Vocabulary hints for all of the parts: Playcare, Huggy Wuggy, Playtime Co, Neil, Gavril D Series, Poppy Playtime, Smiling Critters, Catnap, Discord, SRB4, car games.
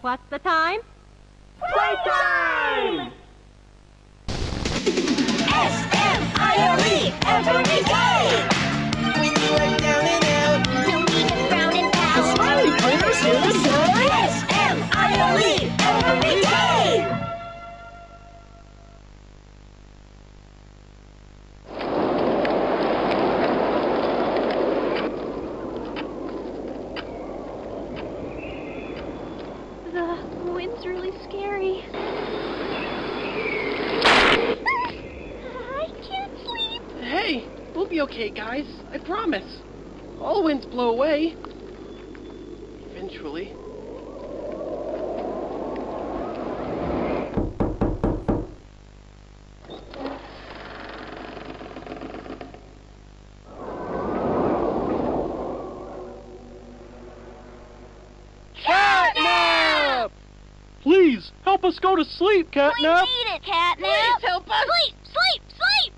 What's the time? Playtime! S-M-I-L-E, every day! When you are down and out, don't be frown and bow. The Smiling Critters hear the story. S-M-I-L-E, every day! Okay, guys, I promise. All winds blow away. Eventually. Catnap! Please, help us go to sleep, Catnap! We need it, Catnap! Please help us! Sleep! Sleep! Sleep!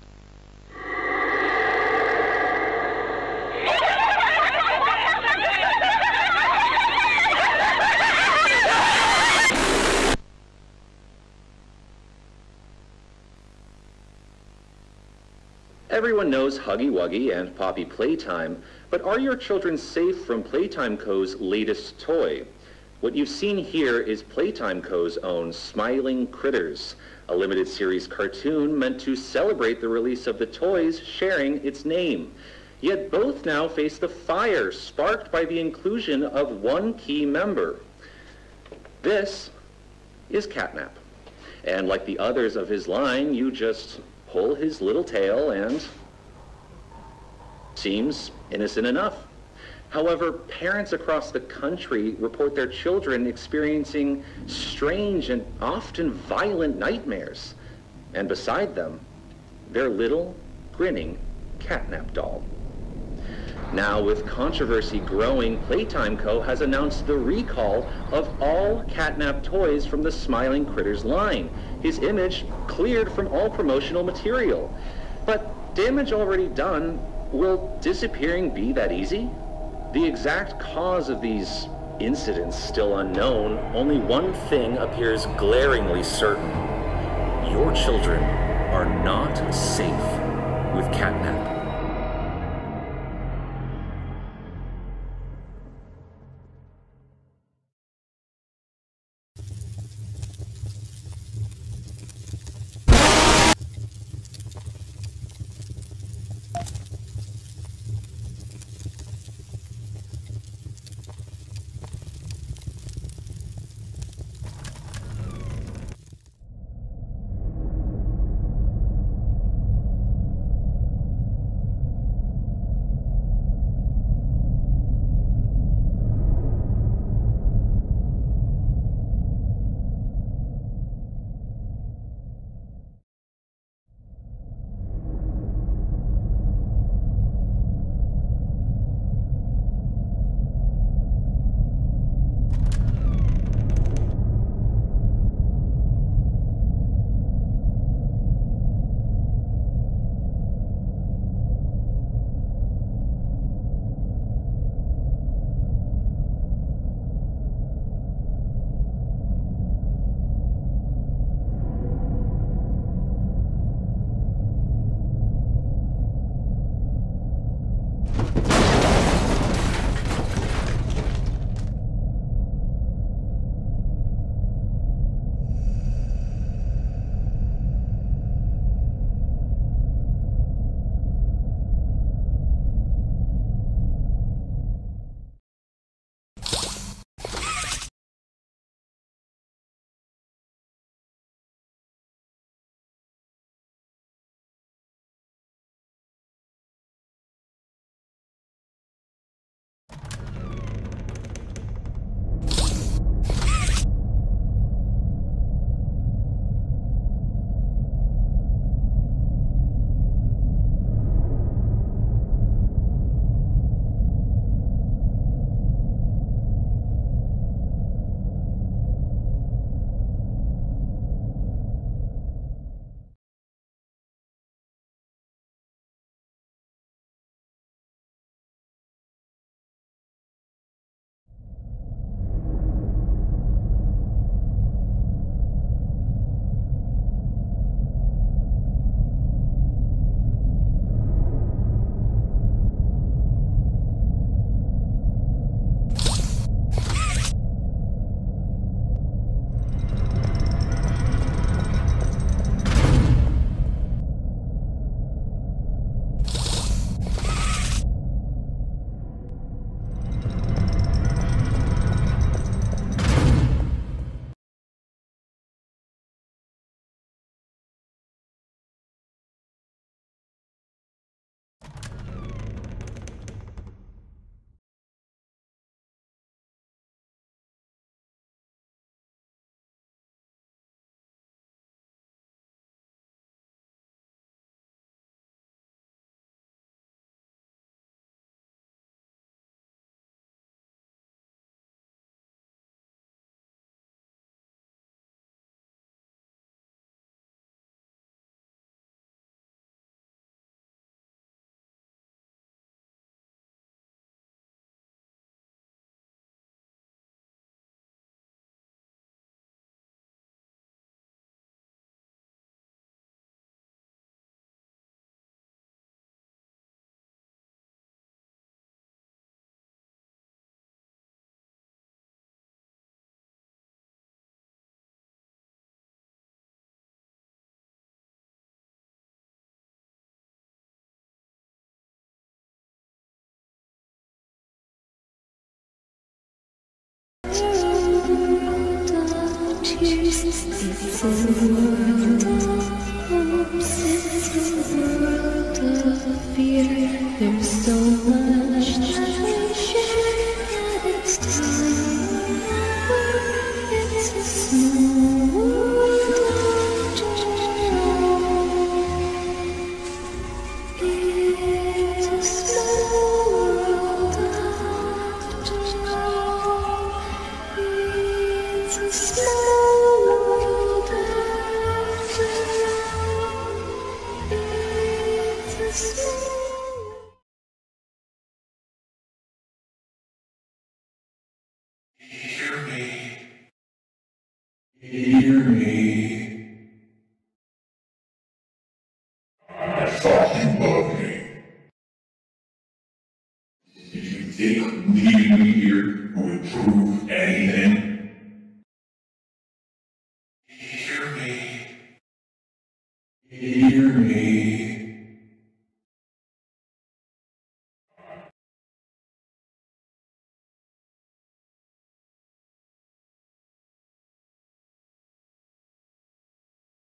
Everyone knows Huggy Wuggy and Poppy Playtime, but are your children safe from Playtime Co.'s latest toy? What you've seen here is Playtime Co.'s own Smiling Critters, a limited series cartoon meant to celebrate the release of the toys sharing its name. Yet both now face the fire sparked by the inclusion of one key member. This is Catnap, and like the others of his line, you just pull his little tail and seems innocent enough. However, parents across the country report their children experiencing strange and often violent nightmares. And beside them, their little grinning Catnap doll. Now, with controversy growing, Playtime Co. has announced the recall of all Catnap toys from the Smiling Critters line, his image cleared from all promotional material. But damage already done, will disappearing be that easy? The exact cause of these incidents still unknown, only one thing appears glaringly certain. Your children are not safe with Catnap.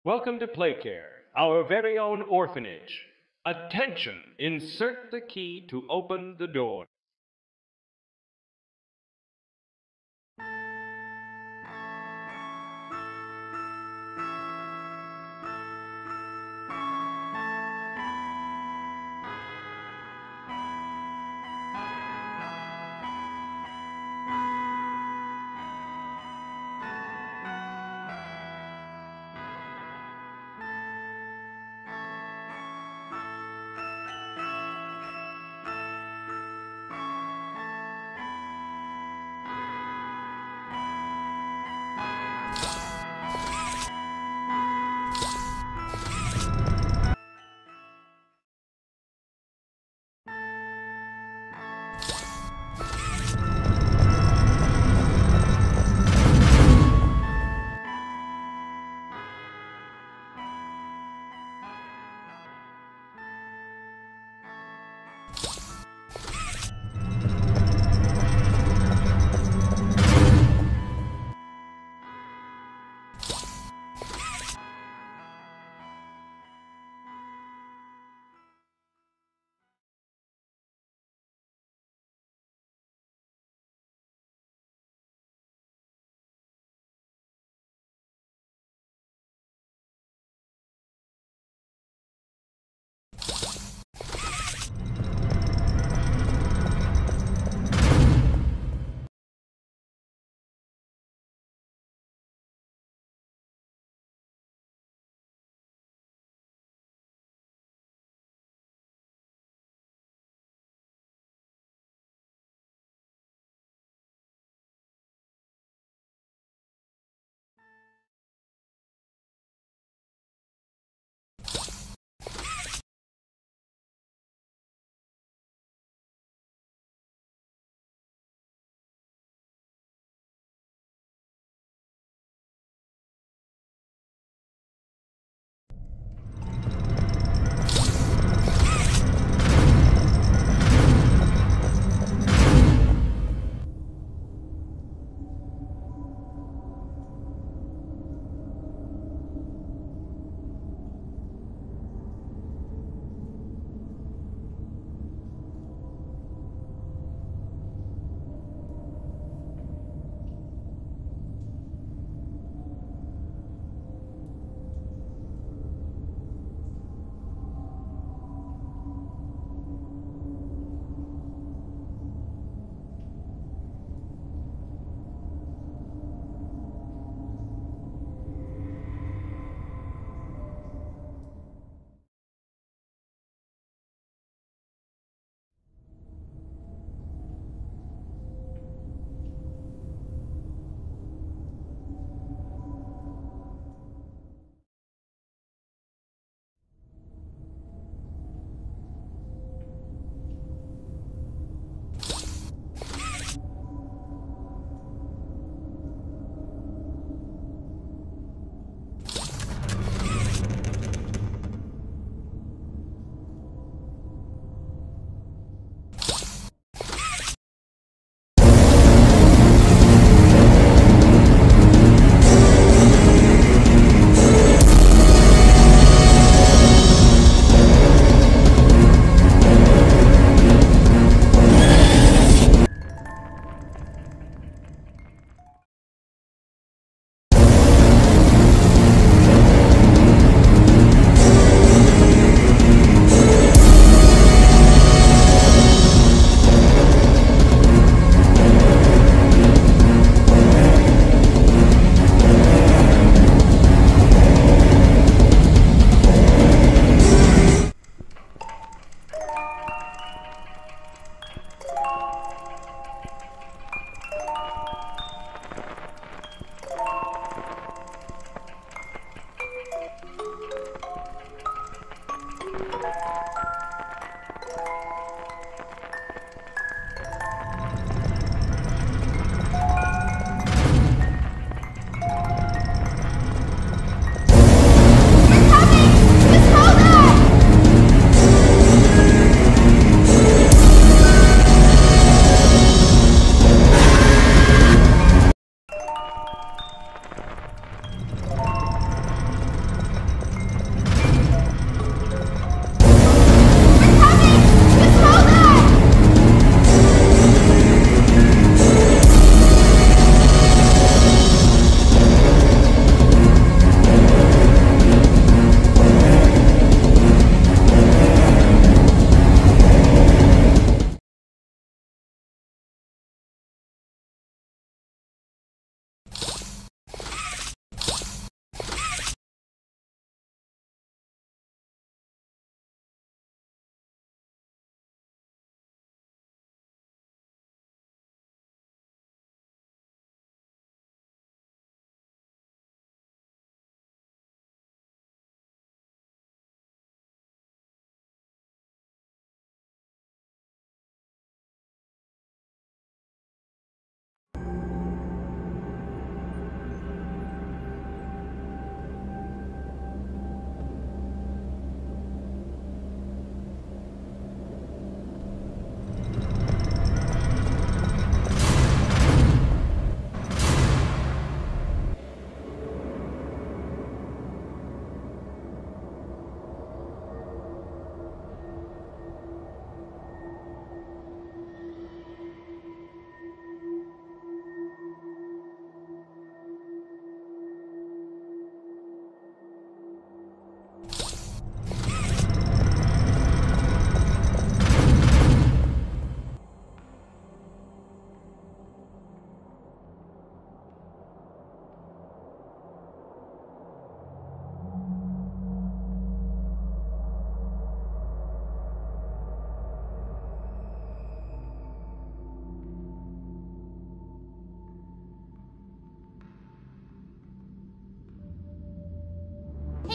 Welcome to Playcare, our very own orphanage. Attention! Insert the key to open the door.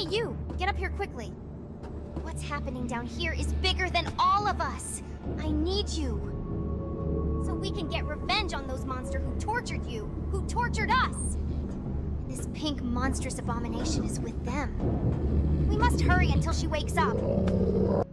Hey, you! Get up here quickly. What's happening down here is bigger than all of us. I need you. So we can get revenge on those monsters who tortured you, who tortured us. This pink monstrous abomination is with them. We must hurry until she wakes up.